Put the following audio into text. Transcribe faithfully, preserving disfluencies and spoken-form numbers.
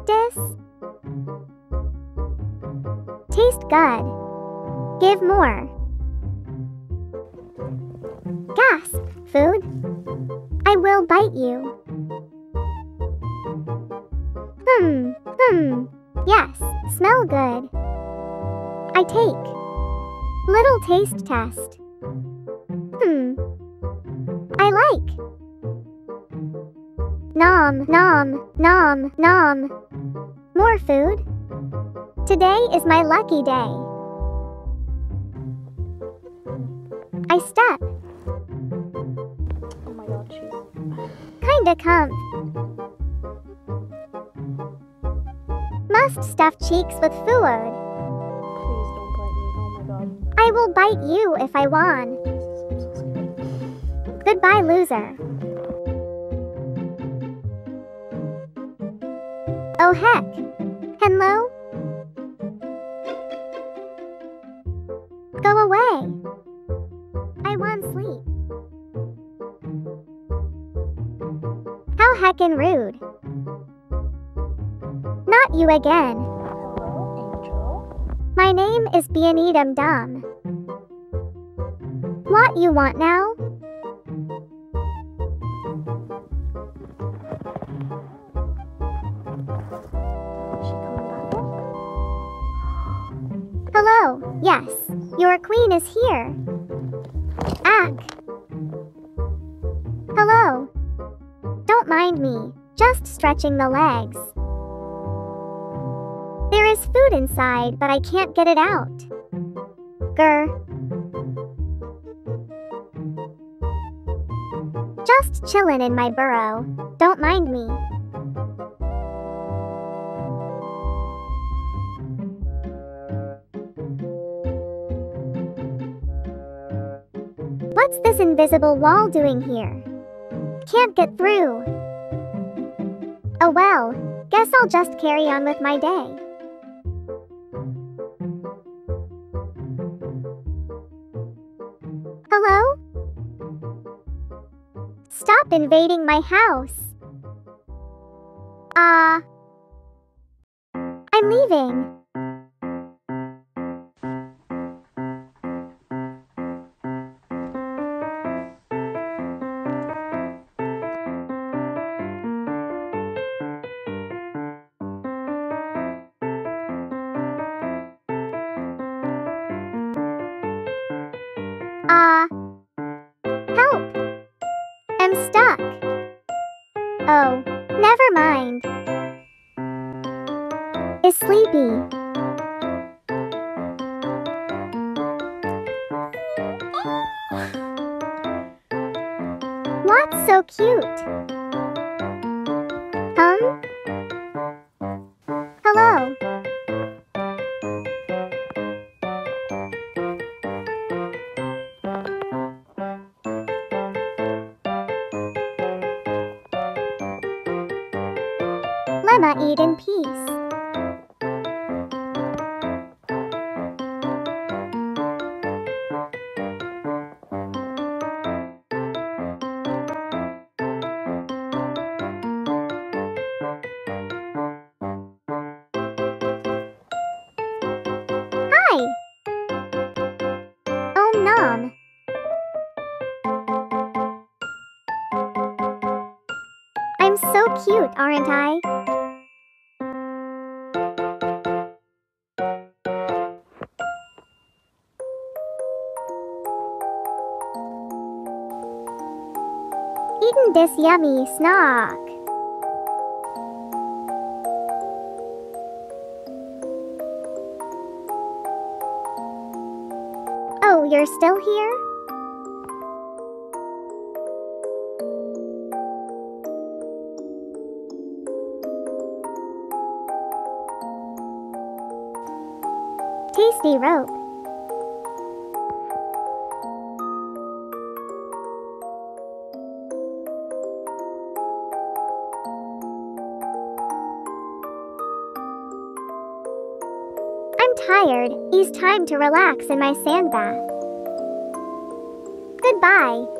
practice? Taste good. Give more. Gasp, food. I will bite you. Hmm, hmm. Yes, smell good. I take. Little taste test. Hmm. I like. Nom, nom, nom, nom. More food. Today is my lucky day. I step. Oh my god, she's... Kinda comf. Must stuff cheeks with food. Please don't bite me, oh my god. I will bite you if I want. Jesus, I'm so scared. Goodbye, loser. Oh heck! Hello? Go away! I want sleep. How heckin' rude! Not you again! Hello, Angel? My name is Beanie Dum Dum. What you want now? Hello, yes, your queen is here. Ack. Hello. Don't mind me, just stretching the legs. There is food inside, but I can't get it out. Grr. Just chillin' in my burrow, don't mind me. What's this invisible wall doing here? Can't get through. Oh well, guess I'll just carry on with my day. Hello? Stop invading my house. Ah. Uh, I'm leaving. Uh, help! I'm stuck. Oh, never mind. Is sleepy. What's so cute? Um? Hello. Lemma eat in peace. Hi! Oh nom! I'm so cute, aren't I? Eating this yummy snack. Oh, you're still here? Tasty rope. Tired, it's time to relax in my sand bath. Goodbye.